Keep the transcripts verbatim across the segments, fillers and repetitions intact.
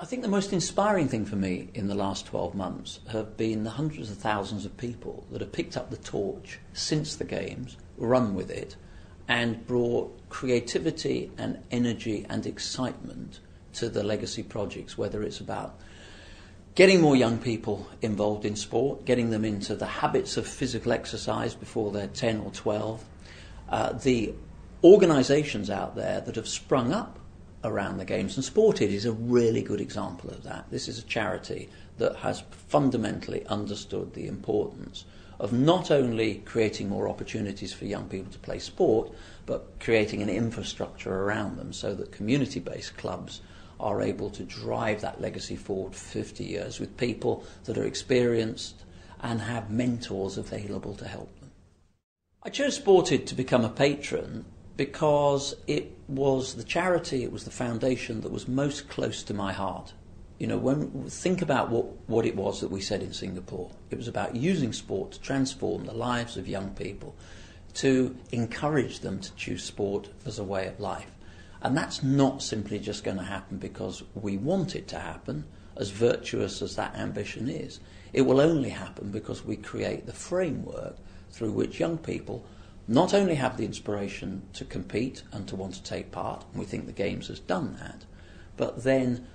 I think the most inspiring thing for me in the last twelve months have been the hundreds of thousands of people that have picked up the torch since the Games, run with it, and brought creativity and energy and excitement to the legacy projects, whether it's about getting more young people involved in sport, getting them into the habits of physical exercise before they're ten or twelve, uh, the organisations out there that have sprung up around the Games, and Sported is a really good example of that. This is a charity that has fundamentally understood the importance of not only creating more opportunities for young people to play sport, but creating an infrastructure around them so that community-based clubs are able to drive that legacy forward fifty years with people that are experienced and have mentors available to help them. I chose Sported to become a patron because it was the charity, it was the foundation that was most close to my heart. You know, when think about what, what it was that we said in Singapore. It was about using sport to transform the lives of young people, to encourage them to choose sport as a way of life. And that's not simply just going to happen because we want it to happen, as virtuous as that ambition is. It will only happen because we create the framework through which young people not only have the inspiration to compete and to want to take part, and we think the Games has done that, but then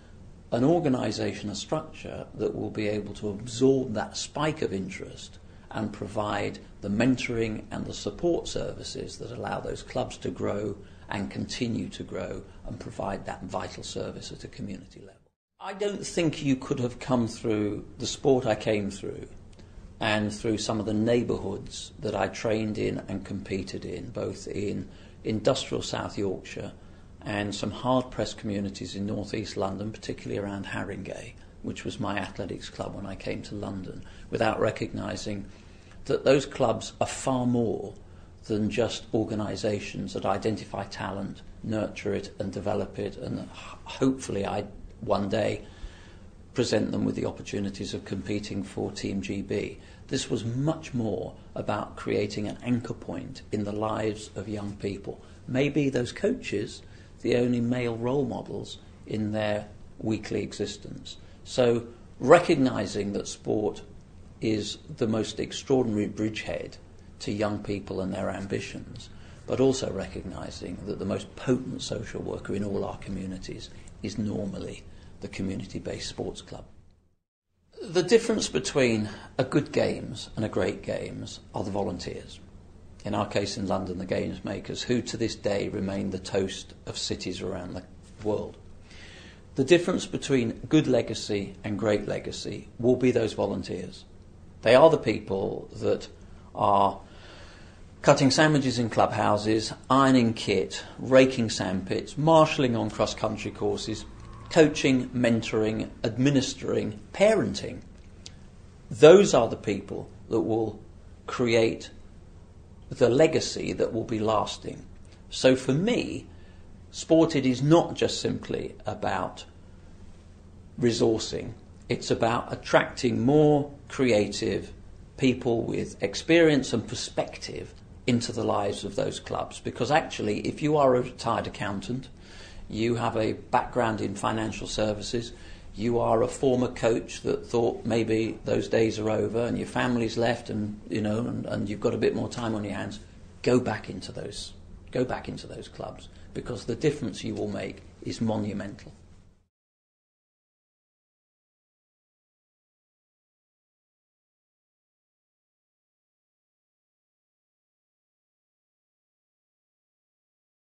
an organisation, a structure that will be able to absorb that spike of interest and provide the mentoring and the support services that allow those clubs to grow and continue to grow and provide that vital service at a community level. I don't think you could have come through the sport I came through and through some of the neighbourhoods that I trained in and competed in, both in industrial South Yorkshire and some hard-pressed communities in North East London, particularly around Harringay, which was my athletics club when I came to London, without recognising that those clubs are far more than just organisations that identify talent, nurture it and develop it, and hopefully I one day present them with the opportunities of competing for Team G B. This was much more about creating an anchor point in the lives of young people. Maybe those coaches, the only male role models in their weekly existence. So recognising that sport is the most extraordinary bridgehead to young people and their ambitions, but also recognising that the most potent social worker in all our communities is normally the community-based sports club. The difference between a good Games and a great Games are the volunteers. In our case in London, the Games makers, who to this day remain the toast of cities around the world. The difference between good legacy and great legacy will be those volunteers. They are the people that are cutting sandwiches in clubhouses, ironing kit, raking sandpits, marshalling on cross-country courses, coaching, mentoring, administering, parenting. Those are the people that will create the legacy that will be lasting. So for me, Sported is not just simply about resourcing. It's about attracting more creative people with experience and perspective into the lives of those clubs. Because actually, if you are a retired accountant, you have a background in financial services, you are a former coach that thought maybe those days are over and your family's left and you know and, and you've got a bit more time on your hands, go back into those go back into those clubs, because the difference you will make is monumental.